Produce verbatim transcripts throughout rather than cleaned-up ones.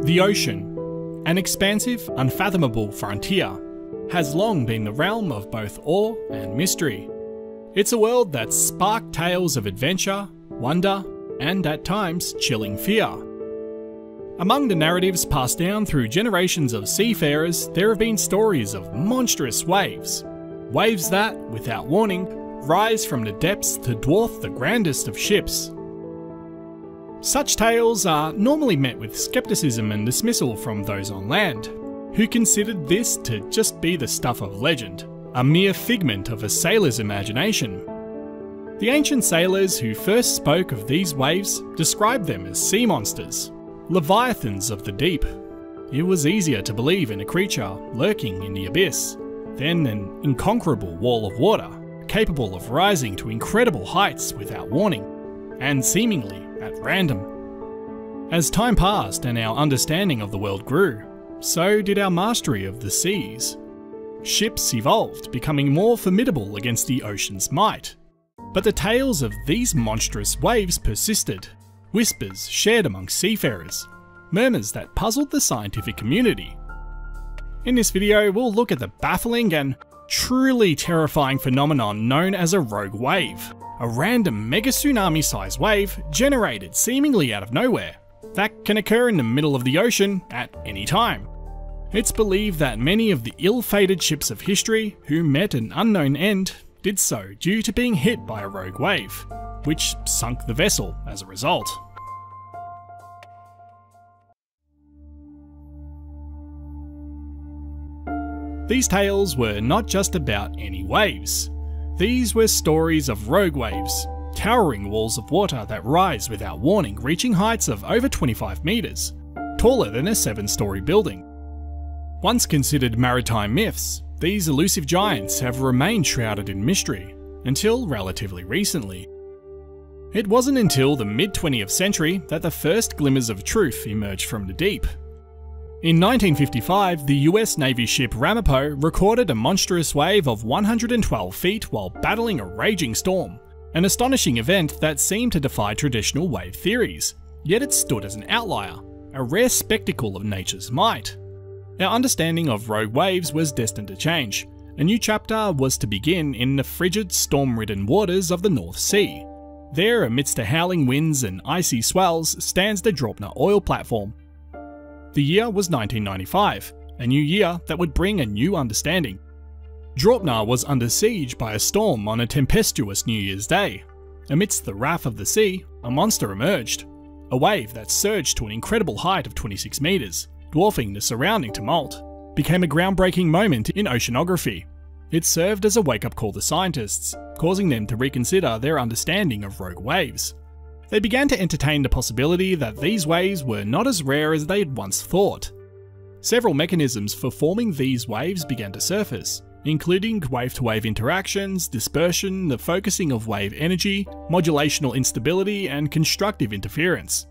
The ocean, an expansive, unfathomable frontier, has long been the realm of both awe and mystery. It's a world that's sparked tales of adventure, wonder, and at times chilling fear. Among the narratives passed down through generations of seafarers, there have been stories of monstrous waves. Waves that, without warning, rise from the depths to dwarf the grandest of ships. Such tales are normally met with skepticism and dismissal from those on land, who considered this to just be the stuff of legend, a mere figment of a sailor's imagination. The ancient sailors who first spoke of these waves described them as sea monsters, leviathans of the deep. It was easier to believe in a creature lurking in the abyss than an inconquerable wall of water, capable of rising to incredible heights without warning, and seemingly at random. As time passed and our understanding of the world grew, so did our mastery of the seas. Ships evolved, becoming more formidable against the ocean's might. But the tales of these monstrous waves persisted, whispers shared among seafarers, murmurs that puzzled the scientific community. In this video, we'll look at the baffling and truly terrifying phenomenon known as a rogue wave, a random mega tsunami-sized wave generated seemingly out of nowhere that can occur in the middle of the ocean at any time. It's believed that many of the ill-fated ships of history who met an unknown end did so due to being hit by a rogue wave, which sunk the vessel as a result. These tales were not just about any waves. These were stories of rogue waves, towering walls of water that rise without warning, reaching heights of over twenty-five meters, taller than a seven-story building. Once considered maritime myths, these elusive giants have remained shrouded in mystery, until relatively recently. It wasn't until the mid twentieth century that the first glimmers of truth emerged from the deep. In nineteen fifty-five, the U S Navy ship Ramapo recorded a monstrous wave of one hundred twelve feet while battling a raging storm, an astonishing event that seemed to defy traditional wave theories, yet it stood as an outlier, a rare spectacle of nature's might. Our understanding of rogue waves was destined to change. A new chapter was to begin in the frigid, storm-ridden waters of the North Sea. There, amidst the howling winds and icy swells, stands the Draupner oil platform. The year was nineteen ninety-five, a new year that would bring a new understanding. Draupner was under siege by a storm on a tempestuous New Year's Day. Amidst the wrath of the sea, a monster emerged, a wave that surged to an incredible height of twenty-six meters, dwarfing the surrounding tumult, became a groundbreaking moment in oceanography. It served as a wake-up call to scientists, causing them to reconsider their understanding of rogue waves. They began to entertain the possibility that these waves were not as rare as they had once thought. Several mechanisms for forming these waves began to surface, including wave-to-wave interactions, dispersion, the focusing of wave energy, modulational instability, and constructive interference.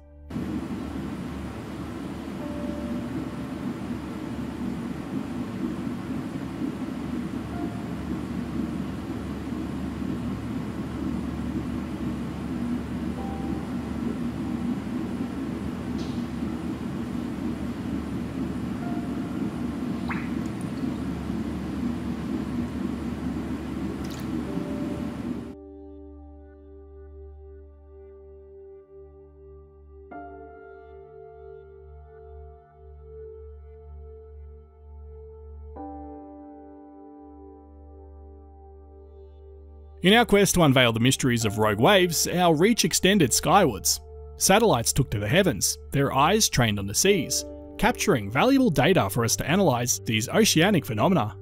In our quest to unveil the mysteries of rogue waves, our reach extended skywards. Satellites took to the heavens, their eyes trained on the seas, capturing valuable data for us to analyze these oceanic phenomena.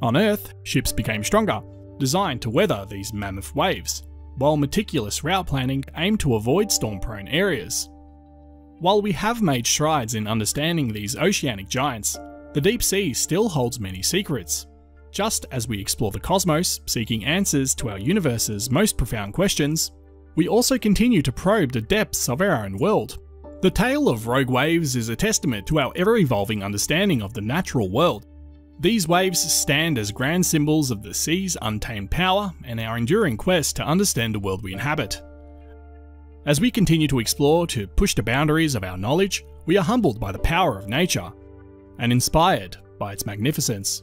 On Earth, ships became stronger, designed to weather these mammoth waves, while meticulous route planning aimed to avoid storm-prone areas. While we have made strides in understanding these oceanic giants, the deep sea still holds many secrets. Just as we explore the cosmos, seeking answers to our universe's most profound questions, we also continue to probe the depths of our own world. The tale of rogue waves is a testament to our ever-evolving understanding of the natural world. These waves stand as grand symbols of the sea's untamed power and our enduring quest to understand the world we inhabit. As we continue to explore, to push the boundaries of our knowledge, we are humbled by the power of nature and inspired by its magnificence.